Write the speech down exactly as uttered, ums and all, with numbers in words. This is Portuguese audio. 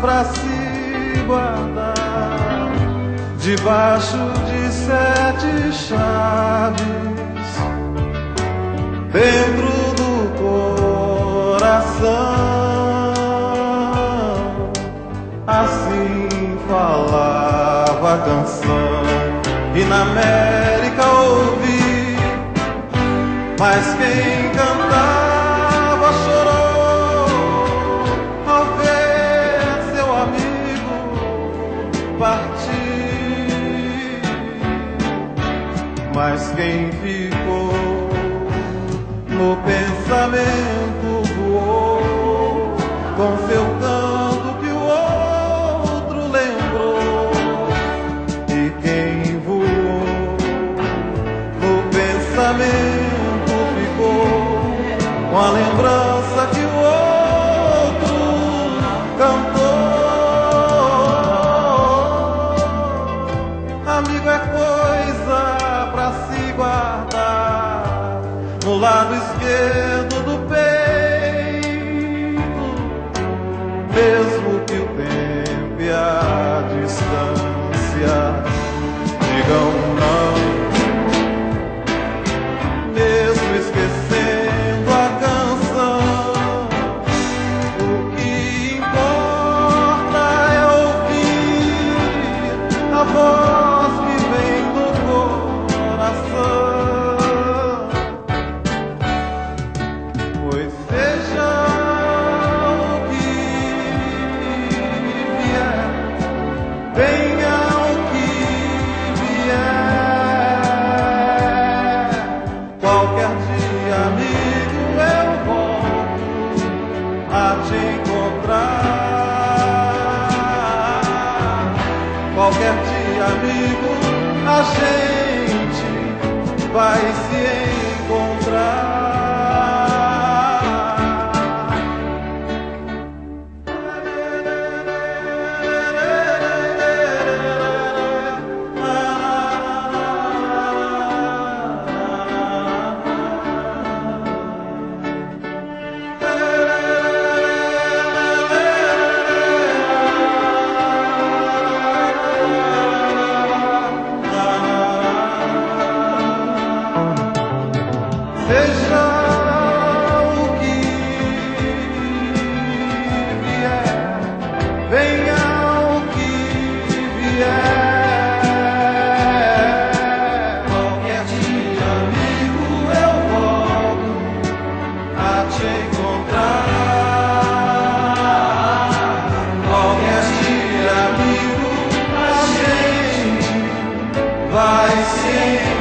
pra se guardar debaixo de sete chaves dentro do coração. Assim falava a canção, e na América ouvi, mas quem cantava partir, mas quem ficou no pensamento voou com seu canto que o outro lembrou, e quem voou no pensamento ficou com a lembrança que o outro cantou. Amigo é coisa pra se guardar no lado esquerdo do peito, mesmo que o tempo e a distância digam não. Mesmo esquecendo a canção, o que importa é ouvir a voz qualquer dia, amigo, a gente vai se encontrar. Vai ser